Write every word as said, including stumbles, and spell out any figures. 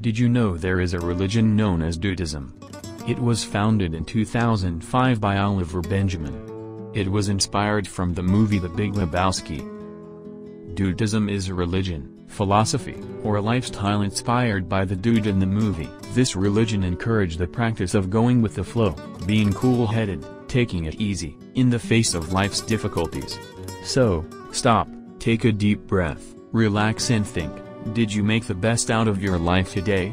Did you know there is a religion known as Dudeism? It was founded in two thousand five by Oliver Benjamin. It was inspired from the movie The Big Lebowski. Dudeism is a religion, philosophy, or a lifestyle inspired by the dude in the movie. This religion encouraged the practice of going with the flow, being cool-headed, taking it easy, in the face of life's difficulties. So, stop, take a deep breath, relax and think. Did you make the best out of your life today?